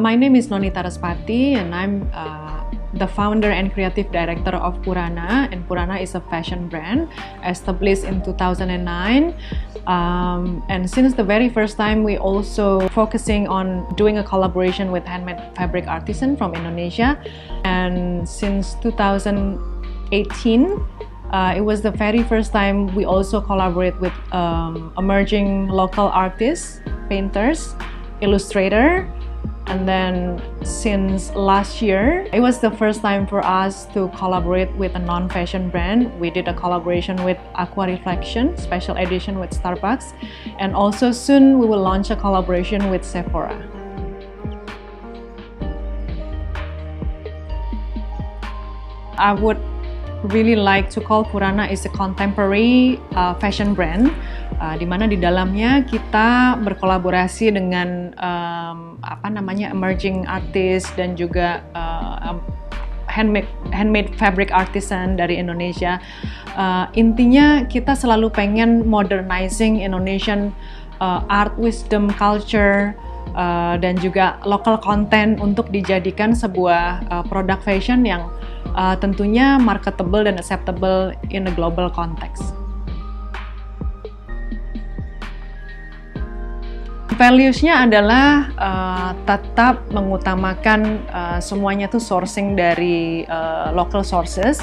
My name is Nonita Respati and I'm the founder and creative director of Purana, and Purana is a fashion brand established in 2009, and since the very first time we also focusing on doing a collaboration with handmade fabric artisan from Indonesia. And since 2018 it was the very first time we also collaborate with emerging local artists, painters, illustrator. And then since last year, it was the first time for us to collaborate with a non-fashion brand. We did a collaboration with Aqua Reflection, special edition with Starbucks. And also soon we will launch a collaboration with Sephora. I would really like to call Purana is a contemporary fashion brand, di mana di dalamnya kita berkolaborasi dengan emerging artist dan juga handmade fabric artisan dari Indonesia. Intinya kita selalu pengen modernizing Indonesian art, wisdom, culture, dan juga local content untuk dijadikan sebuah produk fashion yang tentunya marketable dan acceptable in a global context. Values-nya adalah tetap mengutamakan semuanya tuh sourcing dari local sources,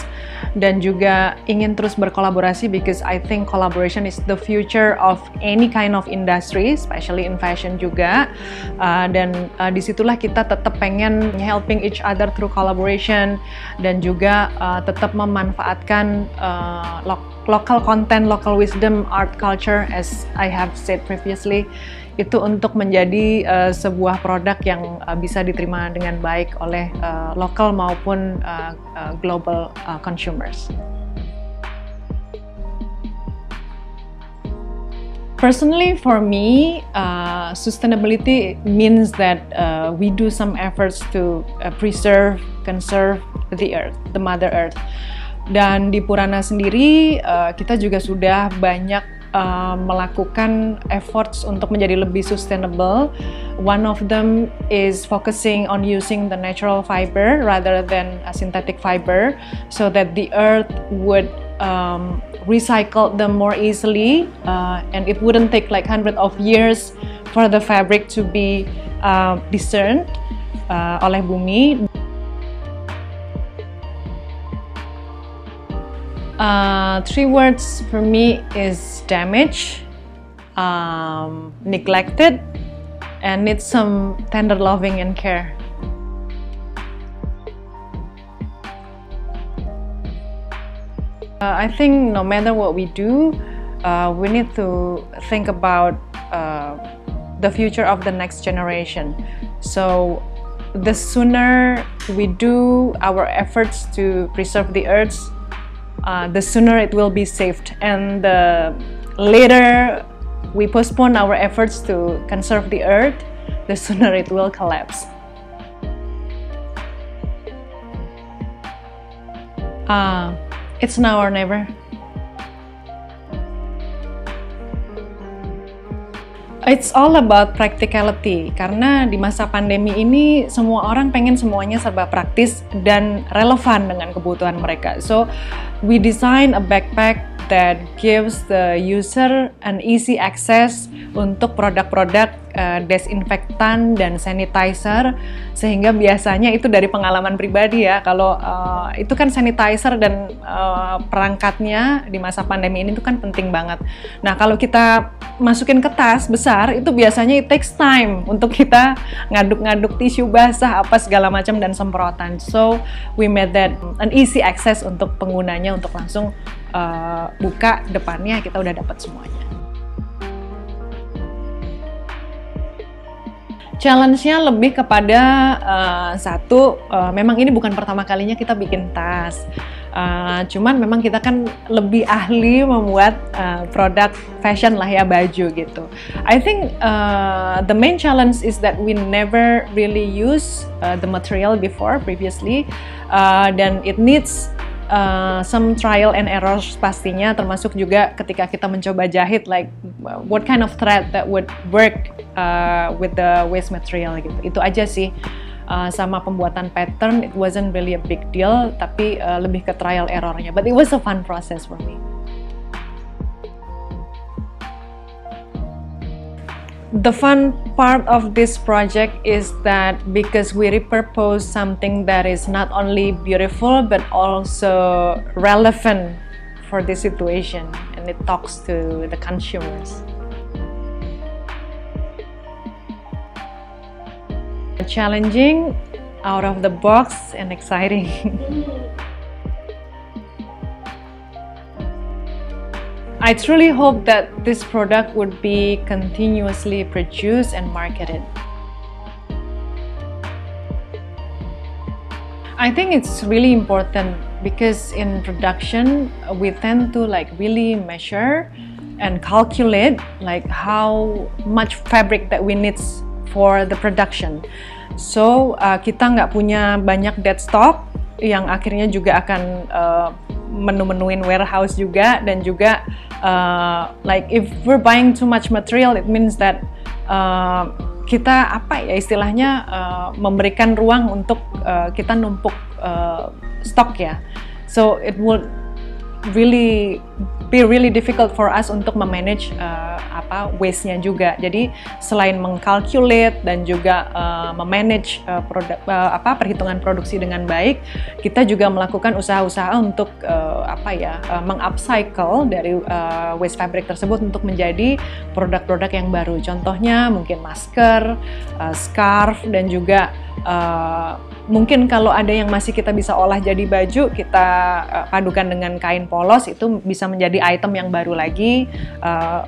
dan juga ingin terus berkolaborasi because I think collaboration is the future of any kind of industry, especially in fashion juga. Dan disitulah kita tetap pengen helping each other through collaboration, dan juga tetap memanfaatkan local content, local wisdom, art culture, as I have said previously, itu untuk menjadi sebuah produk yang bisa diterima dengan baik oleh lokal maupun global consumers. Personally, for me, sustainability means that we do some efforts to conserve the earth, the Mother Earth. Dan di Purana sendiri, kita juga sudah banyak melakukan efforts untuk menjadi lebih sustainable. One of them is focusing on using the natural fiber rather than a synthetic fiber, so that the earth would recycle them more easily, and it wouldn't take like hundreds of years for the fabric to be discerned oleh bumi. Three words for me is damage, neglected, and needs some tender loving and care. I think no matter what we do, we need to think about the future of the next generation. So the sooner we do our efforts to preserve the earth, the sooner it will be saved, and the later we postpone our efforts to conserve the earth, the sooner it will collapse. It's now or never. It's all about practicality, karena di masa pandemi ini semua orang pengen semuanya serba praktis dan relevan dengan kebutuhan mereka. So, we design a backpack that gives the user an easy access untuk produk-produk desinfektan dan sanitizer, sehingga biasanya itu dari pengalaman pribadi ya, kalau itu kan sanitizer dan perangkatnya di masa pandemi ini itu kan penting banget. Nah, kalau kita masukin ke tas besar itu biasanya it takes time untuk kita ngaduk-ngaduk tisu basah apa segala macam dan semprotan. So we made that an easy access untuk penggunanya, untuk langsung buka depannya kita udah dapat semuanya. Challenge-nya lebih kepada satu, memang ini bukan pertama kalinya kita bikin tas. Cuman memang kita kan lebih ahli membuat produk fashion lah ya, baju gitu. I think the main challenge is that we never really use the material before previously, dan it needs some trial and errors pastinya, termasuk juga ketika kita mencoba jahit, like what kind of thread that would work with the waste material gitu. Itu aja sih. Sama pembuatan pattern, it wasn't really a big deal, tapi lebih ke trial errornya. But it was a fun process for me. The fun part of this project is that because we repurpose something that is not only beautiful but also relevant for this situation, and it talks to the consumers. Challenging, out of the box, and exciting. I truly hope that this product would be continuously produced and marketed. I think it's really important because in production we tend to like really measure and calculate like how much fabric that we need for the production. So kita nggak punya banyak dead stock yang akhirnya juga akan menu-menuin warehouse juga, dan juga like if we're buying too much material, it means that kita apa ya istilahnya memberikan ruang untuk kita numpuk stok ya. So it would really be really difficult for us untuk memanage waste-nya juga. Jadi selain mengcalculate dan juga memanage perhitungan produksi dengan baik, kita juga melakukan usaha-usaha untuk mengupcycle dari waste fabric tersebut untuk menjadi produk-produk yang baru. Contohnya mungkin masker, scarf, dan juga mungkin kalau ada yang masih kita bisa olah jadi baju, kita padukan dengan kain polos, itu bisa menjadi item yang baru lagi,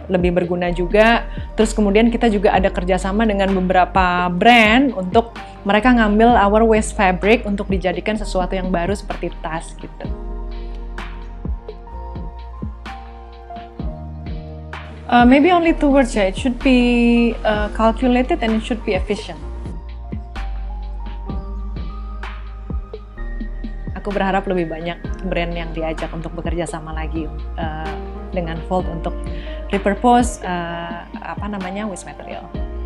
lebih berguna juga. Terus kemudian kita juga ada kerjasama dengan beberapa brand untuk mereka ngambil our waste fabric untuk dijadikan sesuatu yang baru seperti tas gitu. Maybe only two words ya, it should be calculated and it should be efficient. Aku berharap lebih banyak brand yang diajak untuk bekerja sama lagi dengan Föld untuk repurpose waste material.